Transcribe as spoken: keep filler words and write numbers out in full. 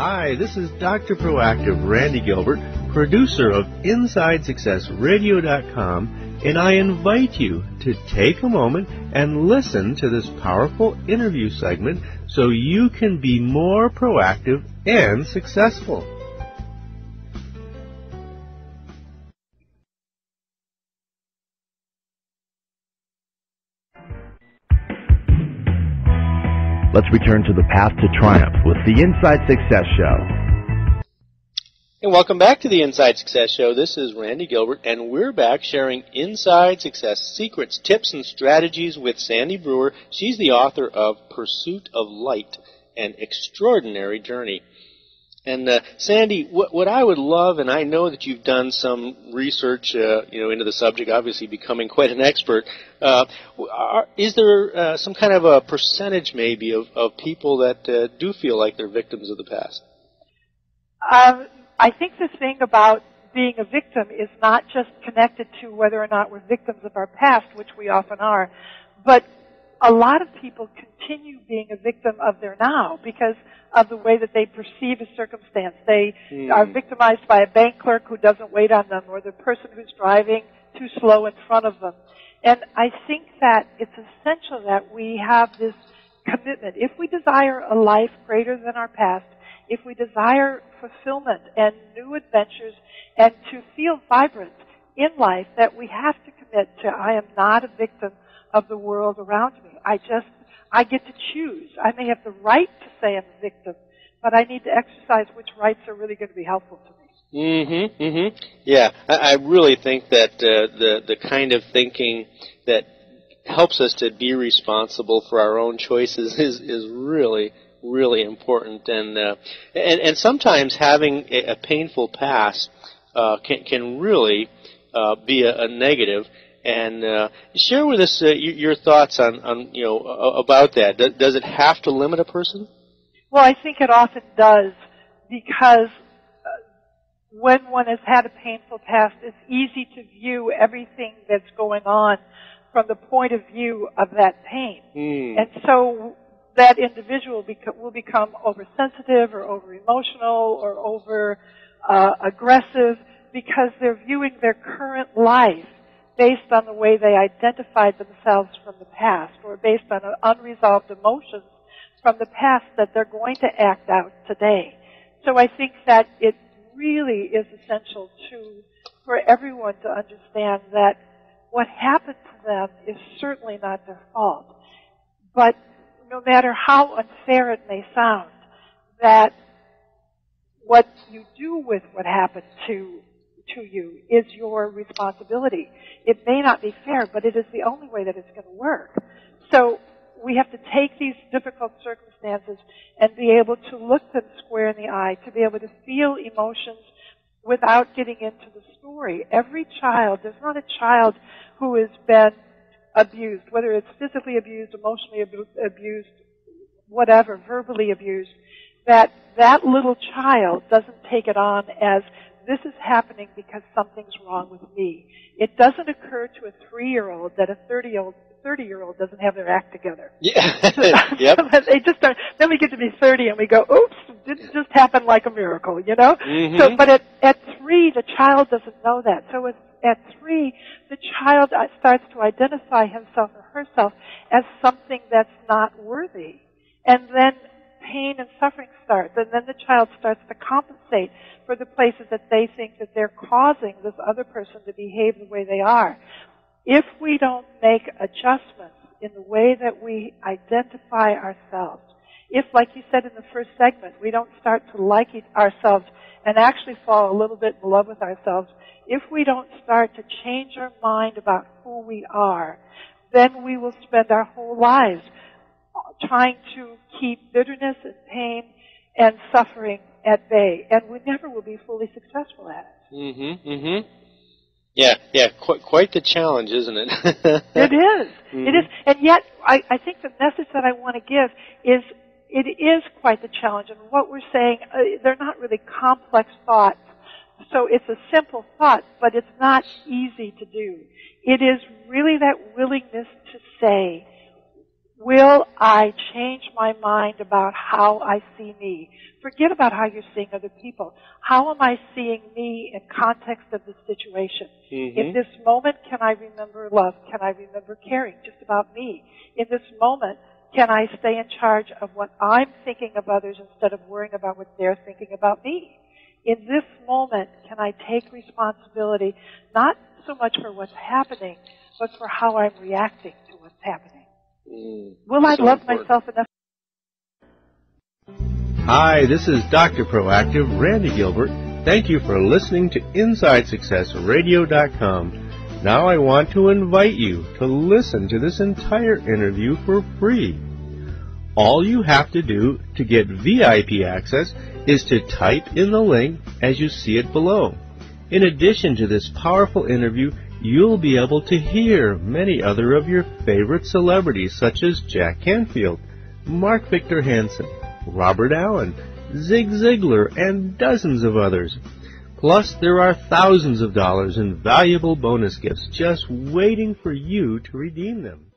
Hi, this is Doctor Proactive, Randy Gilbert, producer of Inside Success Radio dot com, and I invite you to take a moment and listen to this powerful interview segment so you can be more proactive and successful. Let's return to the path to triumph with the Inside Success Show. And welcome back to the Inside Success Show. This is Randy Gilbert, and we're back sharing Inside Success secrets, tips, and strategies with Sandy Brewer. She's the author of Pursuit of Light: An Extraordinary Journey. And uh, Sandy, what, what I would love, and I know that you've done some research, uh, you know, into the subject, obviously becoming quite an expert. Uh, are, is there uh, some kind of a percentage, maybe, of, of people that uh, do feel like they're victims of the past? Um, I think the thing about being a victim is not just connected to whether or not we're victims of our past, which we often are, but a lot of people continue being a victim of their now because of the way that they perceive a circumstance. They mm. are victimized by a bank clerk who doesn't wait on them or the person who's driving too slow in front of them. And I think that it's essential that we have this commitment. If we desire a life greater than our past, if we desire fulfillment and new adventures and to feel vibrant in life, that we have to commit to, I am not a victim of the world around me. I just, I get to choose. I may have the right to say I'm a victim, but I need to exercise which rights are really going to be helpful to me. Mm-hmm, mm-hmm. Yeah, I, I really think that uh, the, the kind of thinking that helps us to be responsible for our own choices is, is really, really important. And, uh, and, and sometimes having a, a painful past uh, can, can really uh, be a, a negative. And uh, share with us uh, your thoughts on, on, you know, about that. Does it have to limit a person? Well, I think it often does, because when one has had a painful past, it's easy to view everything that's going on from the point of view of that pain. Mm. And so that individual will become oversensitive or over-emotional or over-aggressive uh, because they're viewing their current life based on the way they identified themselves from the past, or based on unresolved emotions from the past that they're going to act out today. So I think that it really is essential to, for everyone to understand that what happened to them is certainly not their fault. But no matter how unfair it may sound, that what you do with what happened to to you is your responsibility. It may not be fair, but it is the only way that it's going to work. So we have to take these difficult circumstances and be able to look them square in the eye, to be able to feel emotions without getting into the story. Every child, there's not a child who has been abused, whether it's physically abused, emotionally abused, whatever, verbally abused, that that little child doesn't take it on as, this is happening because something's wrong with me. It doesn't occur to a three-year-old that a thirty-year-old thirty-year-old doesn't have their act together. Yeah. So, yep. So they just don't, then we get to be thirty and we go, oops, it didn't just happen like a miracle, you know? Mm-hmm. So, but at, at three, the child doesn't know that. So at, at three, the child starts to identify himself or herself as something that's not worthy. And then pain and suffering starts, and then the child starts to compensate for the places that they think that they're causing this other person to behave the way they are. If we don't make adjustments in the way that we identify ourselves, if, like you said in the first segment, we don't start to like ourselves and actually fall a little bit in love with ourselves, if we don't start to change our mind about who we are, then we will spend our whole lives trying to keep bitterness and pain and suffering at bay, and we never will be fully successful at it. Mm-hmm, mm-hmm. Yeah, yeah, quite, quite the challenge, isn't it? It is. Mm-hmm. It is, and yet I, I think the message that I want to give is it is quite the challenge, and what we're saying, uh, they're not really complex thoughts, so it's a simple thought, but it's not easy to do. It is really that willingness to say, Will I change my mind about how I see me? Forget about how you're seeing other people. How am I seeing me in context of the situation? Mm-hmm. In this moment, can I remember love? Can I remember caring just about me? In this moment, can I stay in charge of what I'm thinking of others instead of worrying about what they're thinking about me? In this moment, can I take responsibility, not so much for what's happening, but for how I'm reacting to what's happening? Mm, Will I so love important. myself enough? Hi, this is Doctor Proactive, Randy Gilbert. Thank you for listening to Inside Success Radio dot com. Now I want to invite you to listen to this entire interview for free. All you have to do to get V I P access is to type in the link as you see it below. In addition to this powerful interview, you'll be able to hear many other of your favorite celebrities such as Jack Canfield, Mark Victor Hansen, Robert Allen, Zig Ziglar, and dozens of others. Plus, there are thousands of dollars in valuable bonus gifts just waiting for you to redeem them.